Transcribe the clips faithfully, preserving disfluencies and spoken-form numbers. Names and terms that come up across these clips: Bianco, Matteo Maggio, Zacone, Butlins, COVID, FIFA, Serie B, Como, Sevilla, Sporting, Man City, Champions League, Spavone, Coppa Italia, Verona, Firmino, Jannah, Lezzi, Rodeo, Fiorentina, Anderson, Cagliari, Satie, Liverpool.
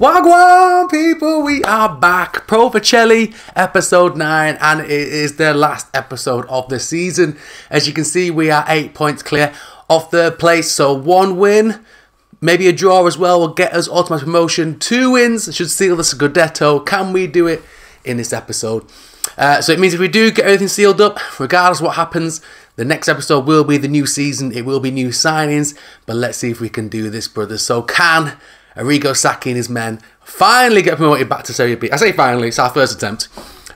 Wagwan people, we are back. Pro Vercelli episode nine, and it is the last episode of the season. As you can see, we are eight points clear of third place, so one win, maybe a draw as well, will get us automatic promotion. Two wins should seal the Scudetto. Can we do it in this episode? Uh, so it means if we do get everything sealed up, regardless of what happens, the next episode will be the new season. It will be new signings, but let's see if we can do this, brothers. So can Arrigo Sacchi and his men finally get promoted back to Serie B? I say finally, it's our first attempt.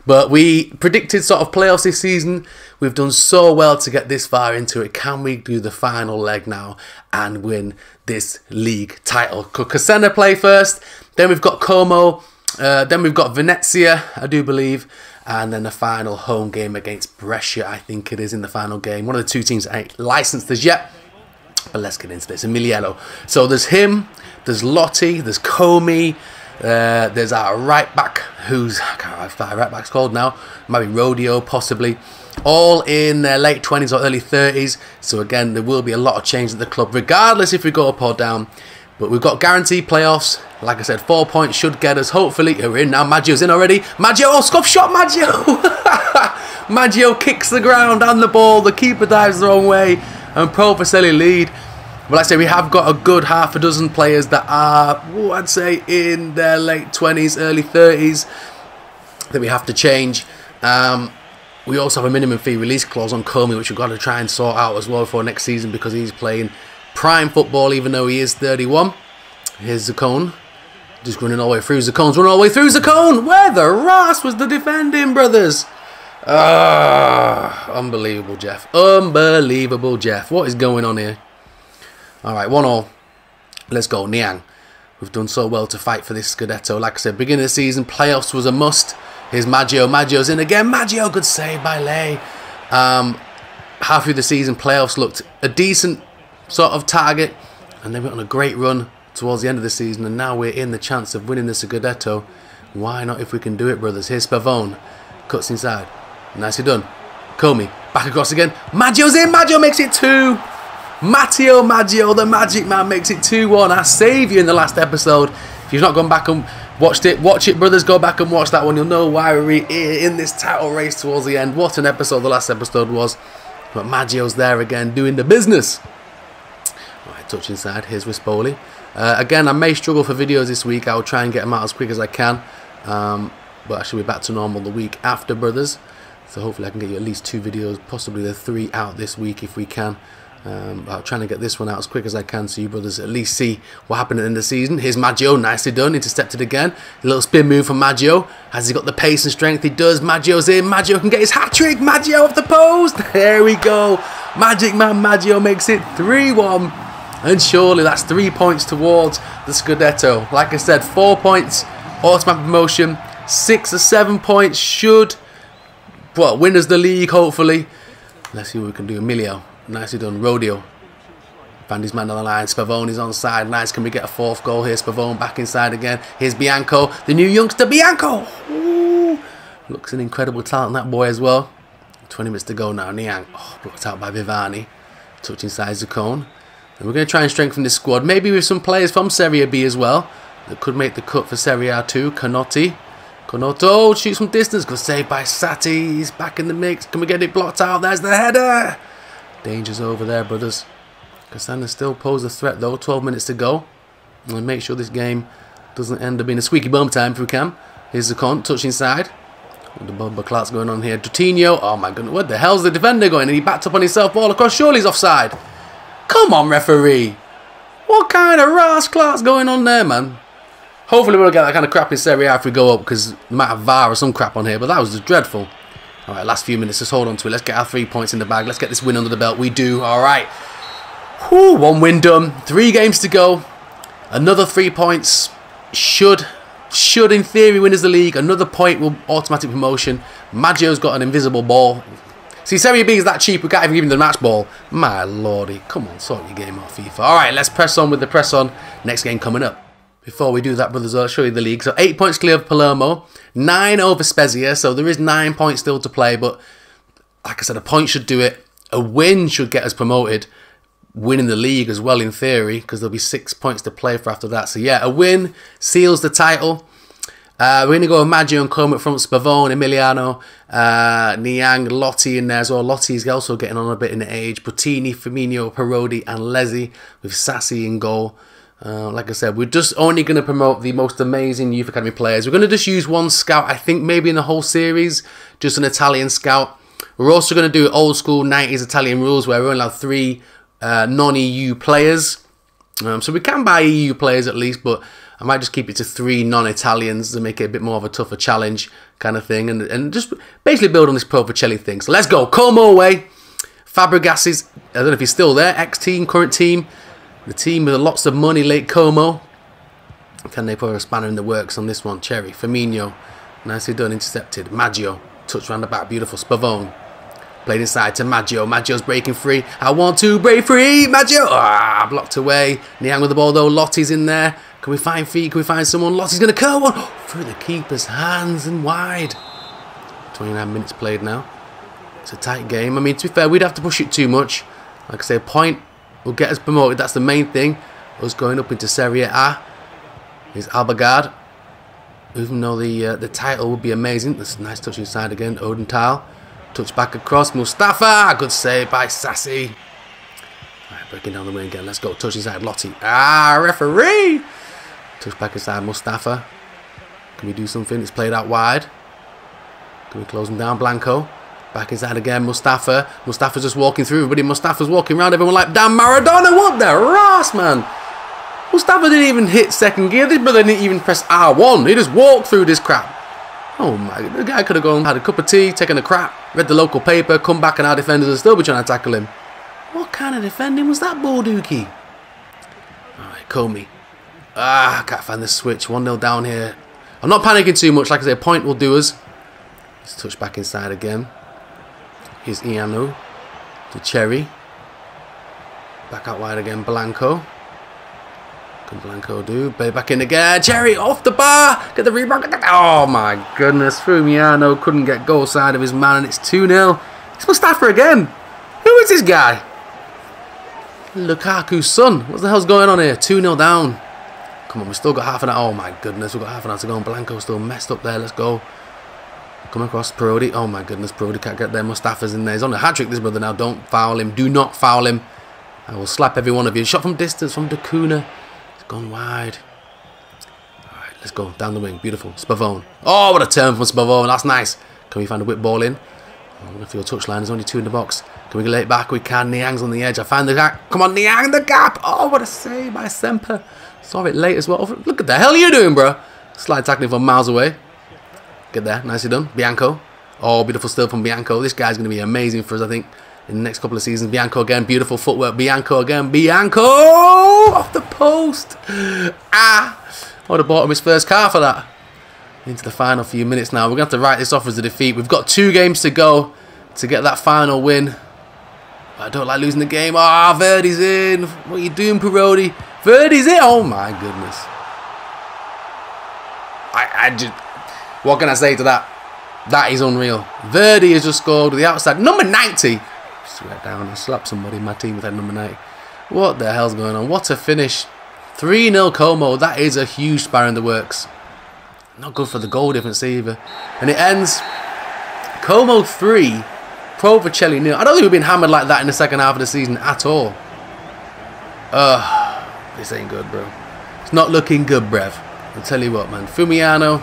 But we predicted sort of playoffs this season. We've done so well to get this far into it. Can we do the final leg now and win this league title? Could Casena play first? Then we've got Como. Uh, then we've got Venezia, I do believe. And then the final home game against Brescia, I think it is, in the final game. One of the two teams that ain't licensed as yet. But let's get into this. Emiliano. So there's him. There's Lottie. There's Comey. Uh, there's our right back, who's I can't remember what our right back's called now. Maybe Rodeo, possibly. All in their late twenties or early thirties. So again, there will be a lot of change at the club, regardless if we go up or down. But we've got guaranteed playoffs. Like I said, four points should get us. Hopefully, we're in now. Maggio's in already. Maggio, oh, scuff shot, Maggio! Maggio kicks the ground and the ball. The keeper dives the wrong way, and Pro Vercelli lead. Well, like I say, we have got a good half a dozen players that are, ooh, I'd say, in their late twenties, early thirties, that we have to change. Um, we also have a minimum fee release clause on Comey, which we've got to try and sort out as well for next season, because he's playing prime football, even though he is thirty-one. Here's Zacone. Just running all the way through. Zacone's running all the way through. Zacone! Where the Ross was the defending, brothers? Ah, unbelievable, Jeff. Unbelievable, Jeff. What is going on here? Alright, one all. Let's go, Niang. We've done so well to fight for this Scudetto. Like I said, beginning of the season, playoffs was a must. Here's Maggio. Maggio's in again. Maggio, good save by Lay. Um, half through the season, playoffs looked a decent sort of target. And they went on a great run towards the end of the season. And now we're in the chance of winning the Scudetto. Why not if we can do it, brothers? Here's Pavone. Cuts inside. Nicely done. Comey. Back across again. Maggio's in. Maggio makes it two. Matteo Maggio, the magic man, makes it two one. I saved you in the last episode. If you've not gone back and watched it, watch it, brothers. Go back and watch that one. You'll know why we're in this title race towards the end. What an episode the last episode was. But Maggio's there again, doing the business. Right, touch inside. Here's Wispoli. Uh, again, I may struggle for videos this week. I'll try and get them out as quick as I can. Um, but I should be back to normal the week after, brothers. So hopefully I can get you at least two videos, possibly the three out this week if we can. Um, I'm trying to get this one out as quick as I can so you brothers at least see what happened in the season. Here's Maggio, nicely done, intercepted again. A little spin move from Maggio. Has he got the pace and strength? He does. Maggio's in. Maggio can get his hat-trick. Maggio off the post. There we go. Magic man Maggio makes it three one. And surely that's three points towards the Scudetto. Like I said, four points, automatic promotion. Six or seven points should, well, win us the league, hopefully. Let's see what we can do. Emilio. Nicely done. Rodeo. Bandy's man on the line. Spavone's on side. Nice. Can we get a fourth goal here? Spavone back inside again. Here's Bianco. The new youngster, Bianco. Ooh. Looks an incredible talent, that boy, as well. twenty minutes to go now. Niang. Oh, blocked out by Vivani. Touch inside Zacone. And we're going to try and strengthen this squad. Maybe with some players from Serie B as well. That could make the cut for Serie A too. Canotti. Canotto shoots from distance. Good save by Satie. He's back in the mix. Can we get it blocked out? There's the header. Danger's over there, brothers. Casana still pose a threat, though. twelve minutes to go. We'll make sure this game doesn't end up being a squeaky bum time if we can. Here's the con. Touch inside. The bumper clark's going on here. Doutinho. Oh, my goodness. Where the hell's the defender going? And he backed up on himself. Ball across. Surely he's offside. Come on, referee. What kind of rash clark's going on there, man? Hopefully we'll get that kind of crap in Serie A if we go up, because we might have V A R or some crap on here. But that was just dreadful. All right, last few minutes, just hold on to it. Let's get our three points in the bag. Let's get this win under the belt. We do. All right. Whew, one win done. Three games to go. Another three points should, should in theory, win us the league. Another point will automatic promotion. Maggio's got an invisible ball. See, Serie B is that cheap. We can't even give him the match ball. My lordy. Come on, sort your game out, FIFA. All right, let's press on with the press on. Next game coming up. Before we do that, brothers, I'll show you the league. So eight points clear of Palermo, nine over Spezia, so there is nine points still to play, but like I said, a point should do it. A win should get us promoted. winning the league as well in theory, because there'll be six points to play for after that. So yeah, a win seals the title. Uh, we're going to go with Maggio and Como up front, Spavone, Emiliano, uh, Niang, Lottie in there as well. Lottie's also getting on a bit in age. Bottini, Firmino, Parodi and Lezzi with Sassi in goal. Uh, like I said, we're just only going to promote the most amazing Youth Academy players. We're going to just use one scout, I think maybe in the whole series, just an Italian scout. We're also going to do old school nineties Italian rules where we're only allowed three uh, non-E U players. Um, so we can buy E U players at least, but I might just keep it to three non-Italians to make it a bit more of a tougher challenge kind of thing. And, and just basically build on this Pro Vercelli thing. So let's go. Como away. Fabregas is, I don't know if he's still there. Ex-team, current team. The team with lots of money, late Como. Can they put a spanner in the works on this one? Cherry. Firmino. Nicely done. Intercepted. Maggio. Touch round the back. Beautiful. Spavone. Played inside to Maggio. Maggio's breaking free. I want to break free. Maggio. Ah, blocked away. Niang with the ball though. Lottie's in there. Can we find feet? Can we find someone? Lottie's going to curl one. Oh, through the keeper's hands and wide. twenty-nine minutes played now. It's a tight game. I mean, to be fair, we'd have to push it too much. Like I say, a point will get us promoted. That's the main thing. Us going up into Serie A is Albagard. Even though the uh, the title would be amazing. That's a nice touch inside again. Odenthal. Touch back across. Mustafa. Good save by Sassi. All right, breaking down the wing again. Let's go. Touch inside. Lottie. Ah, referee. Touch back inside Mustafa. Can we do something? It's played out wide. Can we close him down? Blanco. Back inside again. Mustafa. Mustafa's just walking through everybody. Mustafa's walking around everyone like damn Maradona. What the ass, man? Mustafa didn't even hit second gear. This brother didn't even press R one. He just walked through this crap. Oh my. The guy could have gone, had a cup of tea, taken a crap, read the local paper, come back, and our defenders would still be trying to tackle him. What kind of defending was that, Balduki? Alright, Comey. Ah, I can't find the switch. one nil down here. I'm not panicking too much. Like I say, a point will do us. Let's touch back inside again. Here's Ianu to Cherry. Back out wide again, Blanco. Can Blanco do? Back in again. Cherry off the bar. Get the rebound. Oh my goodness. Through Ianu. Couldn't get goal side of his man. And it's two nil. It's Mustafa again. Who is this guy? Lukaku's son. What the hell's going on here? two nil down. Come on, we've still got half an hour. Oh my goodness, we've got half an hour to go. And Blanco still messed up there. Let's go. Come across Parodi. Oh my goodness, Parodi can't get there. Mustafa's in there. He's on a hat trick, this brother now. Don't foul him. Do not foul him. I will slap every one of you. Shot from distance from Dacuna. It's gone wide. Alright, let's go. Down the wing. Beautiful. Spavone. Oh, what a turn from Spavone. That's nice. Can we find a whip ball in? I wonder if your touchline. There's only two in the box. Can we lay it back? We can. Niang's on the edge. I find the gap. Come on, Niang, the gap. Oh, what a save by Semper. Saw it late as well. Look at the hell you doing, bro. Slide tackling from miles away. Get there. Nicely done. Bianco. Oh, beautiful steal from Bianco. This guy's going to be amazing for us, I think, in the next couple of seasons. Bianco again. Beautiful footwork. Bianco again. Bianco! Off the post. Ah! I would have bought him his first car for that. Into the final few minutes now. We're going to have to write this off as a defeat. We've got two games to go to get that final win. I don't like losing the game. Ah, oh, Verdi's in. What are you doing, Parodi? Verdi's in. Oh, my goodness. I, I just... What can I say to that? That is unreal. Verdi has just scored with the outside. Number ninety. Swear down. I slapped somebody in my team with that number ninety. What the hell's going on? What a finish. three nil Como. That is a huge spar in the works. Not good for the goal difference either. And it ends Como three, Pro Vercelli nil. I don't think we've been hammered like that in the second half of the season at all. Uh, this ain't good, bro. It's not looking good, Brev. I'll tell you what, man. Fumiano.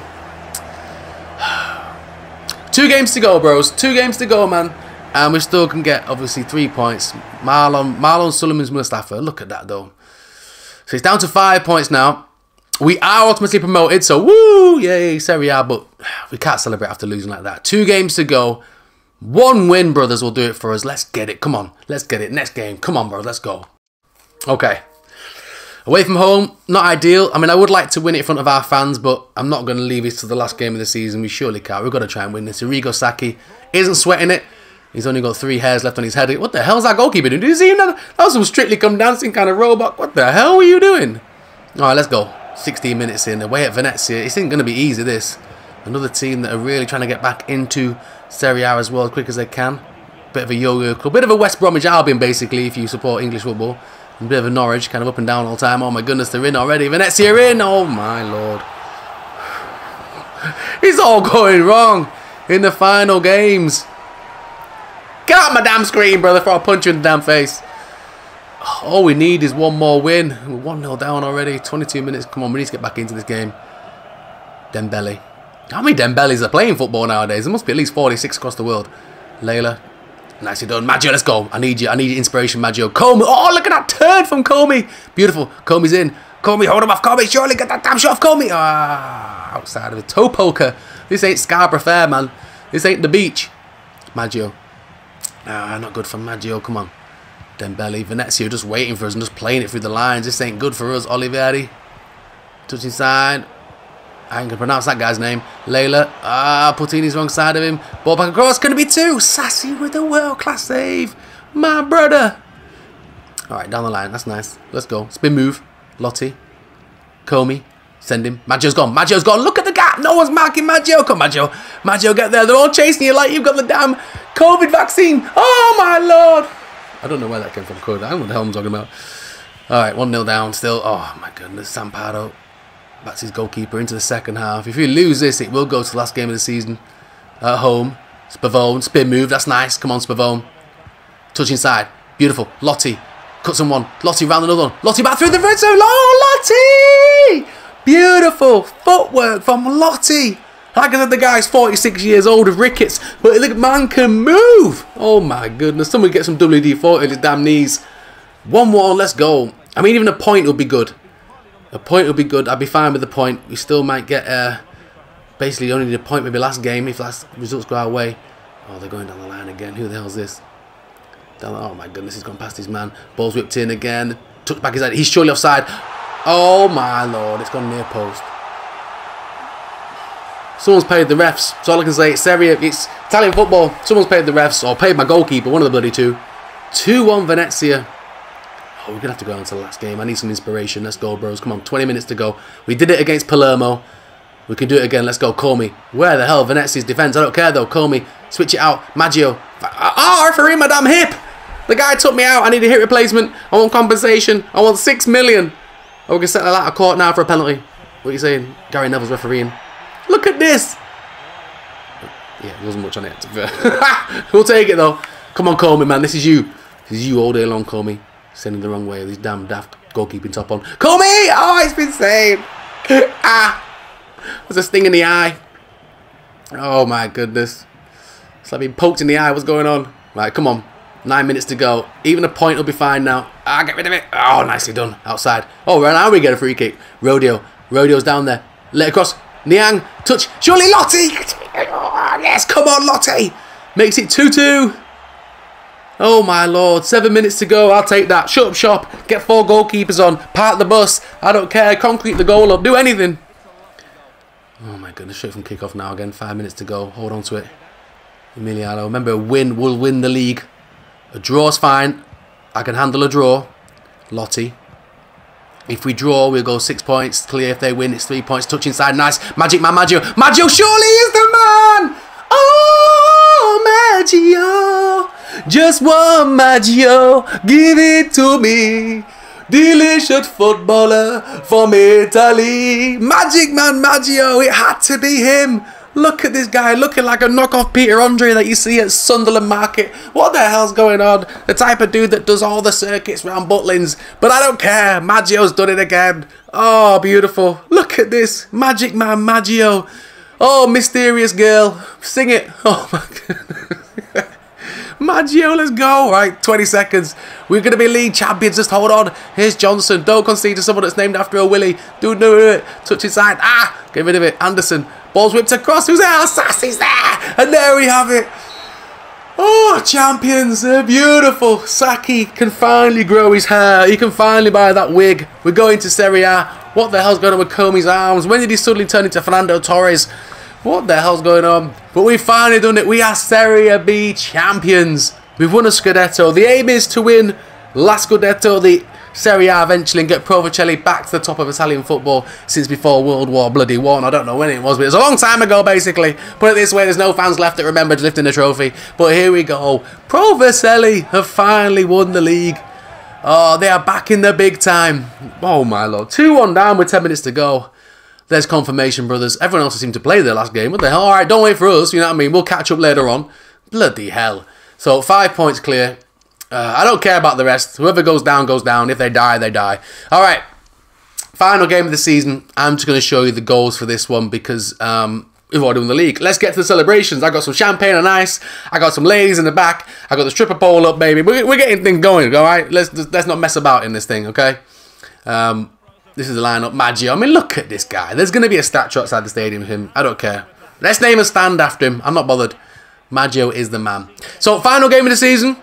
Two games to go, bros. Two games to go, man. And we still can get, obviously, three points. Marlon, Marlon Suleiman's Mustafa. Look at that, though. So it's down to five points now. We are ultimately promoted, so woo, yay, Serie A, but we can't celebrate after losing like that. Two games to go. One win, brothers, will do it for us. Let's get it. Come on. Let's get it. Next game. Come on, bro. Let's go. Okay. Away from home, not ideal. I mean, I would like to win it in front of our fans, but I'm not going to leave it to the last game of the season. We surely can't. We've got to try and win this. Arrigo Sacchi isn't sweating it. He's only got three hairs left on his head. What the hell's that goalkeeper doing? Did you see another? That was some Strictly Come Dancing kind of robot. What the hell were you doing? All right, let's go. sixteen minutes in, away at Venezia. It ain't going to be easy, this. Another team that are really trying to get back into Serie A as well as quick as they can. bit of a yo-yo club, bit of a West Bromwich Albion basically if you support English football. And a bit of a Norwich, kind of up and down all the time. Oh my goodness, they're in already. Venezia are in, oh my lord. It's all going wrong in the final games. Get out my damn screen, brother, before I punch you in the damn face. All we need is one more win. We're one nil down already. twenty-two minutes. Come on, we need to get back into this game. Dembele. How many Dembeles are playing football nowadays? There must be at least forty-six across the world. Layla. Nicely done. Maggio, let's go. I need you. I need your inspiration, Maggio. Comey. Oh, look at that turn from Comey. Beautiful. Comey's in. Comey, hold him off. Comey, surely get that damn shot off Comey. Ah, outside of the toe poker. This ain't Scarborough Fair, man. This ain't the beach. Maggio. Ah, not good for Maggio. Come on. Dembele. Venezia just waiting for us and just playing it through the lines. This ain't good for us. Olivieri. Touch inside. I ain't going to pronounce that guy's name. Layla. Ah, Puttini's wrong side of him. Ball back across. Going to be two. Sassi with a world-class save. My brother. All right, down the line. That's nice. Let's go. Spin move. Lottie. Comey. Send him. Maggio's gone. Maggio's gone. Look at the gap. No one's marking Maggio. Come on, Maggio. Maggio, get there. They're all chasing you like you've got the damn COVID vaccine. Oh, my Lord. I don't know where that came from. I don't know what the hell I'm talking about. All right, one nil down still. Oh, my goodness. Samparo. That's his goalkeeper into the second half. If we lose this, it will go to the last game of the season. At home. Spavone. Spin move. That's nice. Come on, Spavone. Touch inside. Beautiful. Lottie. Cuts on one. Lottie round another one. Lottie back through the red zone. Oh, Lottie! Beautiful footwork from Lottie. Like I said, the guy's forty-six years old with rickets, but the man can move. Oh my goodness. Someone get some W D forty on his damn knees. One more, let's go. I mean, even a point would be good. A point would be good. I'd be fine with the point. We still might get, uh, basically only need a point maybe last game if last results go our way. Oh, they're going down the line again. Who the hell's this? Down the, oh my goodness, he's gone past his man. Ball's whipped in again. Tucked back his head. He's surely offside. Oh my lord, it's gone near post. Someone's paid the refs. That's all I can say. It's Serie A. It's Italian football. Someone's paid the refs or paid my goalkeeper. One of the bloody two. two one Venezia. Oh, we're going to have to go on to the last game. I need some inspiration. Let's go, bros. Come on. twenty minutes to go. We did it against Palermo. We can do it again. Let's go. Comey. Where the hell? Venezia's defence. I don't care, though. Comey. Switch it out. Maggio. Ah, oh, referee, my damn hip. The guy took me out. I need a hip replacement. I want compensation. I want six million. Oh, we can settle out of court now for a penalty. What are you saying? Gary Neville's refereeing. Look at this. Yeah, there wasn't much on it. We'll take it, though. Come on, Comey, man. This is you. This is you all day long, Comey. Sending the wrong way. This damn daft goalkeeping top on. Comey! Oh, it's been saved. Ah. There's a sting in the eye. Oh, my goodness. It's like being poked in the eye. What's going on? Right, come on. Nine minutes to go. Even a point will be fine now. Ah, get rid of it. Oh, nicely done. Outside. Oh, right now we get a free kick. Rodeo. Rodeo's down there. Let it cross. Niang, touch, surely Lottie! Yes, come on, Lottie! Makes it two two. Oh my lord, seven minutes to go, I'll take that. Shut up shop, get four goalkeepers on, park the bus, I don't care, concrete the goal up, do anything. Oh my goodness, straight from kickoff now again, five minutes to go, hold on to it. Emiliano, remember a win will win the league. A draw's fine, I can handle a draw. Lottie. If we draw, we'll go six points clear. If they win, it's three points. Touch inside, nice. Magic man, Maggio. Maggio surely is the man. Oh, Maggio. Just one Maggio. Give it to me. Delicious footballer from Italy. Magic man, Maggio. It had to be him. Look at this guy looking like a knockoff Peter Andre that you see at Sunderland Market. What the hell's going on? The type of dude that does all the circuits round Butlins. But I don't care. Maggio's done it again. Oh, beautiful. Look at this. Magic man Maggio. Oh, mysterious girl. Sing it. Oh, my God. Maggio, let's go. Right, twenty seconds. We're going to be league champions. Just hold on. Here's Johnson. Don't concede to someone that's named after a Willie. Do do it. Touch inside. Ah, get rid of it. Anderson. Ball's whipped across. Who's there? Sassy's there. And there we have it. Oh, champions. They're beautiful. Sacchi can finally grow his hair. He can finally buy that wig. We're going to Serie A. What the hell's going on with Comey's arms? When did he suddenly turn into Fernando Torres? What the hell's going on? But we've finally done it. We are Serie B champions. We've won a Scudetto. The aim is to win La Scudetto, the Serie A eventually and get Pro Vercelli back to the top of Italian football since before World War bloody one. I don't know when it was, but it was a long time ago, basically. Put it this way, there's no fans left that remembered lifting the trophy. But here we go. Pro Vercelli have finally won the league. Oh, they are back in the big time. Oh, my Lord. two one down with ten minutes to go. There's confirmation, brothers. Everyone else seemed to play their last game. What the hell? All right, don't wait for us. You know what I mean? We'll catch up later on. Bloody hell. So, five points clear. Uh, I don't care about the rest. Whoever goes down, goes down. If they die, they die. All right. Final game of the season. I'm just going to show you the goals for this one because um, we've already won the league. Let's get to the celebrations. I got some champagne on ice. I got some ladies in the back. I got the stripper pole up, baby. We're, we're getting things going, all right? Let's, let's not mess about in this thing, okay? Um, this is the lineup. Maggio. I mean, look at this guy. There's going to be a statue outside the stadium of him. I don't care. Let's name a stand after him. I'm not bothered. Maggio is the man. So, final game of the season.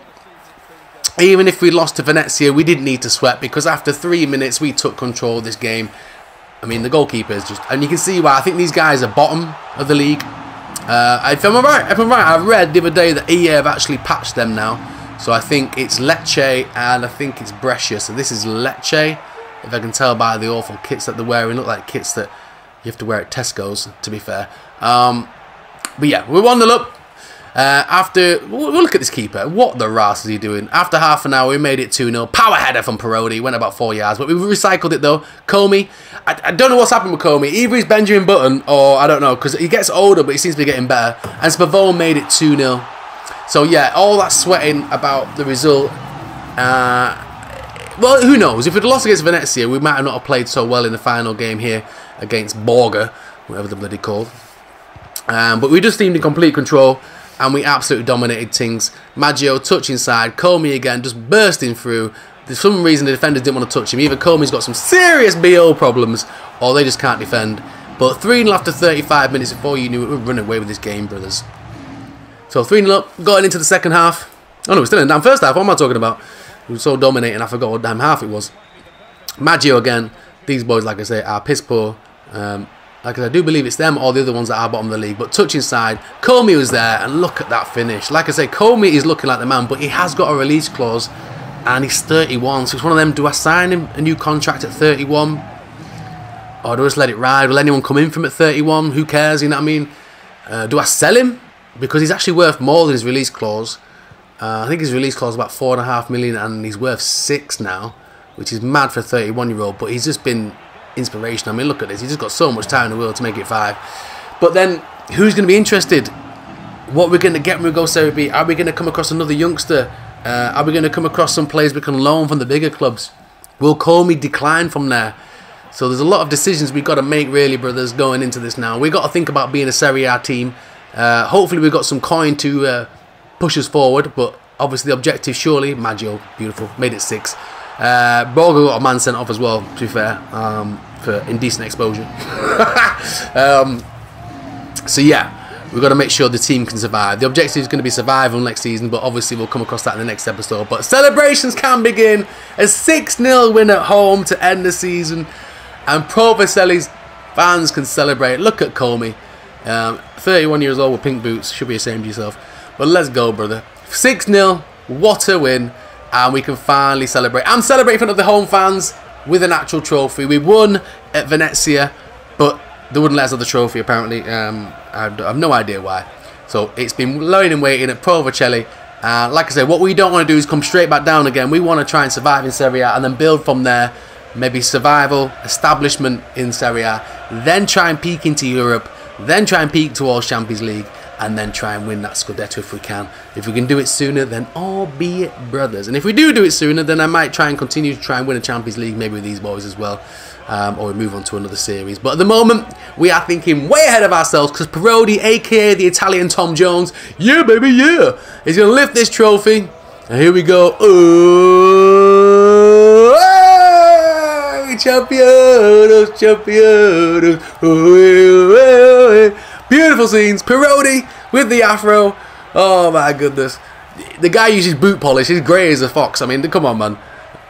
Even if we lost to Venezia, we didn't need to sweat because after three minutes, we took control of this game. I mean, the goalkeeper is just... And you can see why I think these guys are bottom of the league. Uh, if I'm right, if I'm right, I read the other day that E A have actually patched them now. So I think it's Lecce and I think it's Brescia. So this is Lecce. If I can tell by the awful kits that they're wearing, look like kits that you have to wear at Tesco's, to be fair. Um, but yeah, we won the look. Uh, after, we'll look at this keeper. What the rass is he doing? After half an hour, we made it two nil. Power header from Parodi. Went about four yards, but we recycled it though. Comey, I, I don't know what's happened with Comey. Either he's Benjamin Button or I don't know, because he gets older, but he seems to be getting better. And Spavone made it two nil. So yeah, all that sweating about the result. Uh, well, who knows? If we'd lost against Venezia, we might have not have played so well in the final game here against Borga, whatever the bloody called. Um, but we just seemed in complete control. And we absolutely dominated things. Maggio, touch inside. Comey again, just bursting through. For some reason, the defenders didn't want to touch him. Either Comey's got some serious B O problems, or they just can't defend. But three nil after thirty-five minutes before you knew it, we were running away with this game, brothers. So three nil up, going into the second half. Oh no, we're still in the damn first half. What am I talking about? We were so dominating, I forgot what damn half it was. Maggio again. These boys, like I say, are piss poor. Um... Because I do believe it's them or the other ones that are bottom of the league. But touch inside, Comey was there, and look at that finish. Like I say, Comey is looking like the man, but he has got a release clause, and he's thirty-one. So it's one of them, do I sign him a new contract at thirty-one? Or do I just let it ride? Will anyone come in from at thirty-one? Who cares, you know what I mean? Uh, do I sell him? Because he's actually worth more than his release clause. Uh, I think his release clause is about four point five million, and he's worth six now, which is mad for a thirty-one-year-old. But he's just been... inspiration. I mean, look at this. He's just got so much time in the world to make it five. But then, who's going to be interested? What we're going to get when we go Serie B? Are we going to come across another youngster? Uh, are we going to come across some players we can loan from the bigger clubs? Will Comey decline from there? So there's a lot of decisions we've got to make, really, brothers, going into this now. We've got to think about being a Serie A team. Uh, hopefully, we've got some coin to uh, push us forward. But obviously, the objective, surely, Maggio, beautiful, made it six. Uh, Borgo got a man sent off as well, to be fair, um, for indecent exposure. um, so yeah, we've got to make sure the team can survive. The objective is going to be survival next season, but obviously we'll come across that in the next episode. But celebrations can begin. A six nil win at home to end the season, and Pro Vercelli's fans can celebrate. Look at Comey, um, thirty-one years old with pink boots. Should be ashamed of yourself. But let's go, brother. six nil, what a win. And we can finally celebrate. I'm celebrating in front of the home fans with an actual trophy. We won at Venezia, but they wouldn't let us have the trophy, apparently. Um, I have no idea why. So it's been lying and waiting at Pro Vercelli. Uh, like I said, what we don't want to do is come straight back down again. We want to try and survive in Serie A and then build from there. Maybe survival, establishment in Serie A. Then try and peak into Europe. Then try and peak towards Champions League. And then try and win that Scudetto if we can. If we can do it sooner, then all be it, brothers. And if we do do it sooner, then I might try and continue to try and win a Champions League, maybe with these boys as well. Um, or we move on to another series. But at the moment, we are thinking way ahead of ourselves because Parodi, a k a the Italian Tom Jones, yeah, baby, yeah, he's going to lift this trophy. And here we go. Oh, hey, champions, champions. Oh, hey, hey. Beautiful scenes. Parodi with the afro. Oh, my goodness. The guy uses boot polish. He's grey as a fox. I mean, come on, man.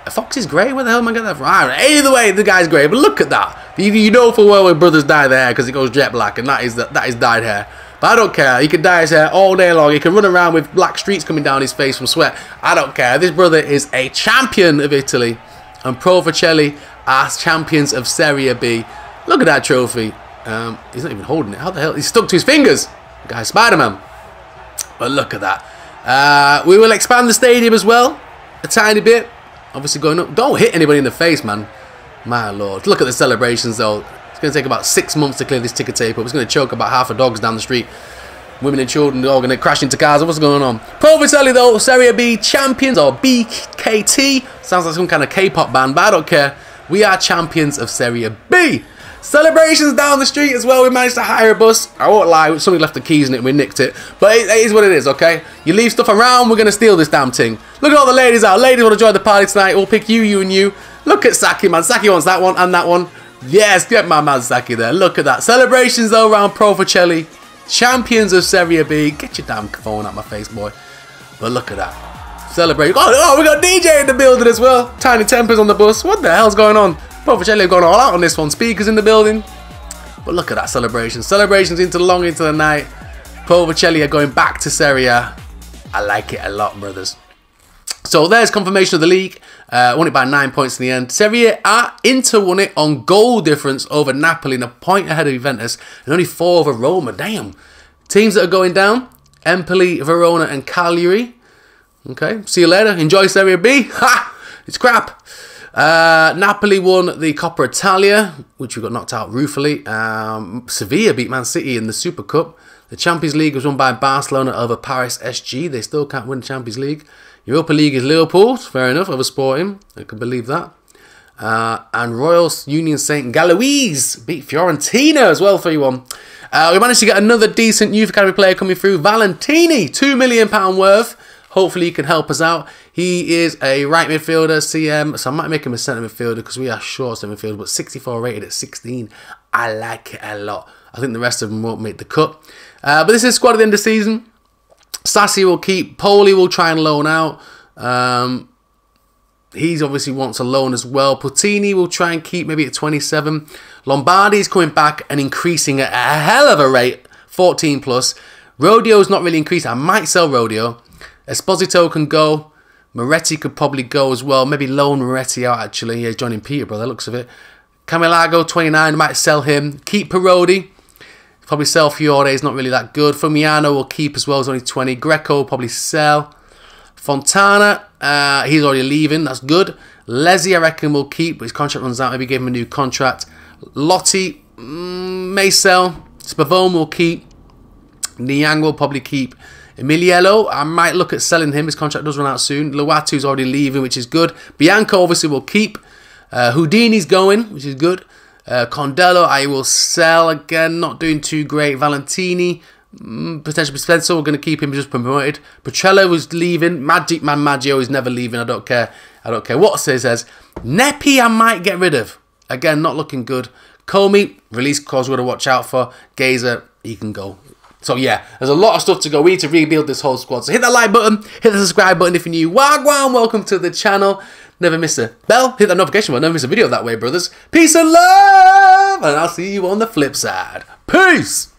A fox is grey? Where the hell am I getting that from? Either way, the guy's grey. But look at that. You know for well when brothers dye their hair because it goes jet black. And that is the, that is dyed hair. But I don't care. He can dye his hair all day long. He can run around with black streaks coming down his face from sweat. I don't care. This brother is a champion of Italy. and Pro Vercelli are champions of Serie B. Look at that trophy. Um, he's not even holding it. How the hell? He's stuck to his fingers. Guy Spider-Man. But look at that. Uh, we will expand the stadium as well. A tiny bit. Obviously going up. Don't hit anybody in the face, man. My lord. Look at the celebrations, though. It's going to take about six months to clear this ticker tape up. It's going to choke about half a dogs down the street. Women and children are all going to crash into cars. What's going on? Pro Vercelli, though. Serie B champions, or B K T. Sounds like some kind of K-pop band, but I don't care. We are champions of Serie B. Celebrations down the street as well. We managed to hire a bus. I won't lie, somebody left the keys in it and we nicked it. But it, it is what it is, okay? You leave stuff around, we're going to steal this damn thing. Look at all the ladies out. Ladies want to join the party tonight. We'll pick you, you and you. Look at Sacchi, man. Sacchi wants that one and that one. Yes, get my man Sacchi there. Look at that. Celebrations, though, around Pro Vercelli. Champions of Serie B. Get your damn phone out my face, boy. But look at that. Celebrate. Oh, oh, we got D J in the building as well. Tiny Tempers on the bus. What the hell's going on? Pro Vercelli have gone all out on this one. Speakers in the building. But look at that celebration. Celebrations into long into the night. Pro Vercelli are going back to Serie A. I like it a lot, brothers. So there's confirmation of the league. Uh, won it by nine points in the end. Serie A, Inter won it on goal difference over Napoli and a point ahead of Juventus and only four over Roma. Damn. Teams that are going down. Empoli, Verona and Cagliari. Okay. See you later. Enjoy Serie B. Ha! It's crap. Uh, Napoli won the Coppa Italia, which we got knocked out ruefully. Um, Sevilla beat Man City in the Super Cup. The Champions League was won by Barcelona over Paris S G. They still can't win the Champions League. Europa League is Liverpool. Fair enough, over Sporting. I can believe that. Uh, and Royal Union Saint Galois beat Fiorentina as well, three one. Uh, we managed to get another decent youth academy player coming through. Valentini, two million pounds worth. Hopefully he can help us out. He is a right midfielder, C M. So I might make him a centre midfielder because we are short centre midfielder. But sixty-four rated at sixteen. I like it a lot. I think the rest of them won't make the cut. Uh, but this is squad at the end of the season. Sassi will keep. Poli will try and loan out. Um, he's obviously wants a loan as well. Puttini will try and keep maybe at twenty-seven. Lombardi's coming back and increasing at a hell of a rate. fourteen plus. Rodeo's not really increased. I might sell Rodeo. Esposito can go. Moretti could probably go as well. Maybe loan Moretti out, actually. Yeah, joining Peterborough, by the looks of it. Camilago, twenty-nine, might sell him. Keep Parodi. Probably sell Fiore, he's not really that good. Fumiano will keep as well, he's only twenty. Greco will probably sell. Fontana, uh, he's already leaving, that's good. Lezzi, I reckon, will keep, but his contract runs out. Maybe give him a new contract. Lottie mm, may sell. Spavone will keep. Niang will probably keep. Emiliano, I might look at selling him. His contract does run out soon. Luatu's already leaving, which is good. Bianco, obviously, will keep. Uh, Houdini's going, which is good. Uh, Condello, I will sell again. Not doing too great. Valentini, mm, potentially Spencer, we're going to keep him. Just promoted. Petrello was leaving. Magic Man Maggio is never leaving. I don't care. I don't care what it says. Nepi, I might get rid of. Again, not looking good. Comey, release cause we're going to watch out for. Gazer, he can go. So yeah, there's a lot of stuff to go. We need to rebuild this whole squad. So hit that like button, hit the subscribe button if you're new. Wagwan, welcome to the channel. Never miss a bell, hit that notification button, never miss a video that way, brothers. Peace and love, and I'll see you on the flip side. Peace!